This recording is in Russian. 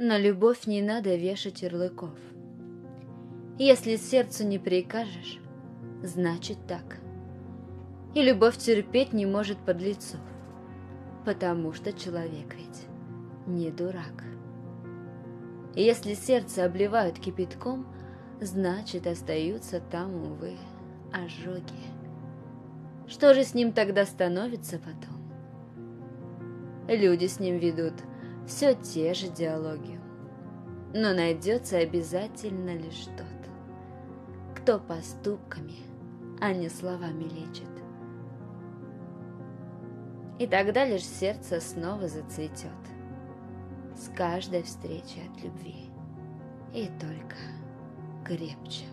На любовь не надо вешать ярлыков. Если сердцу не прикажешь, значит так. И любовь терпеть не может подлецов, потому что человек ведь не дурак. Если сердце обливают кипятком, значит, остаются там, увы, ожоги. Что же с ним тогда становится потом? Люди с ним ведут все те же диалоги, но найдется обязательно лишь тот, кто поступками, а не словами лечит. И тогда лишь сердце снова зацветет с каждой встречей от любви, и только крепче.